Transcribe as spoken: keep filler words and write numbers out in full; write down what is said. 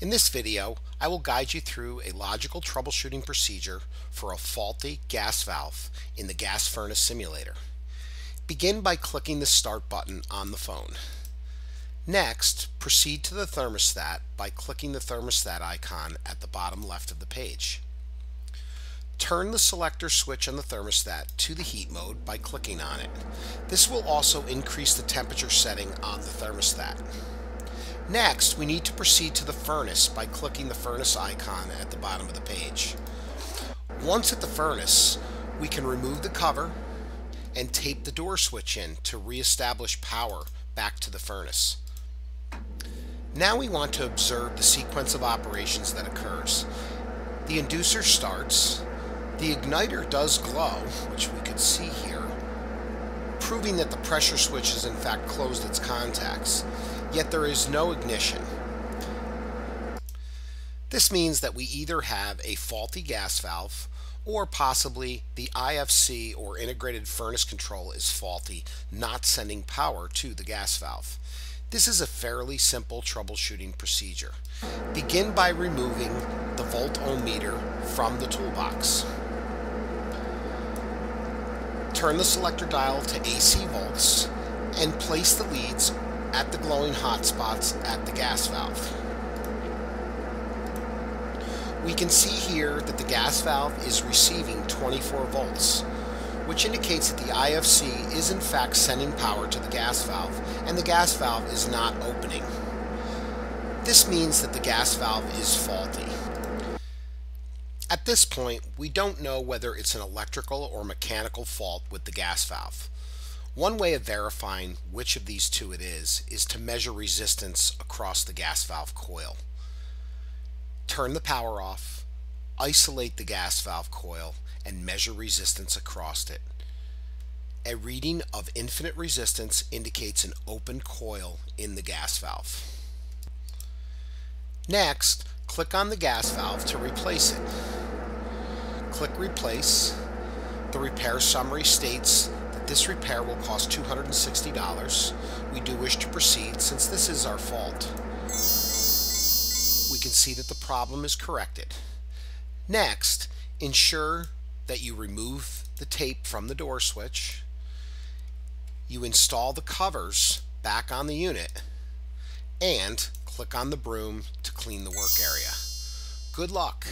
In this video, I will guide you through a logical troubleshooting procedure for a faulty gas valve in the gas furnace simulator. Begin by clicking the Start button on the phone. Next, proceed to the thermostat by clicking the thermostat icon at the bottom left of the page. Turn the selector switch on the thermostat to the heat mode by clicking on it. This will also increase the temperature setting on the thermostat. Next, we need to proceed to the furnace by clicking the furnace icon at the bottom of the page. Once at the furnace, we can remove the cover and tape the door switch in to re-establish power back to the furnace. Now we want to observe the sequence of operations that occurs. The inducer starts, the igniter does glow, which we could see here, proving that the pressure switch has in fact closed its contacts. Yet there is no ignition. This means that we either have a faulty gas valve or possibly the I F C or integrated furnace control is faulty, not sending power to the gas valve. This is a fairly simple troubleshooting procedure. Begin by removing the volt ohmmeter from the toolbox. Turn the selector dial to A C volts and place the leads at the glowing hot spots at the gas valve. We can see here that the gas valve is receiving twenty-four volts, which indicates that the I F C is in fact sending power to the gas valve and the gas valve is not opening. This means that the gas valve is faulty. At this point, we don't know whether it's an electrical or mechanical fault with the gas valve. One way of verifying which of these two it is, is to measure resistance across the gas valve coil. Turn the power off, isolate the gas valve coil, and measure resistance across it. A reading of infinite resistance indicates an open coil in the gas valve. Next, click on the gas valve to replace it. Click Replace. The repair summary states this repair will cost two hundred sixty dollars. We do wish to proceed since this is our fault. We can see that the problem is corrected. Next, ensure that you remove the tape from the door switch. You install the covers back on the unit and click on the broom to clean the work area. Good luck.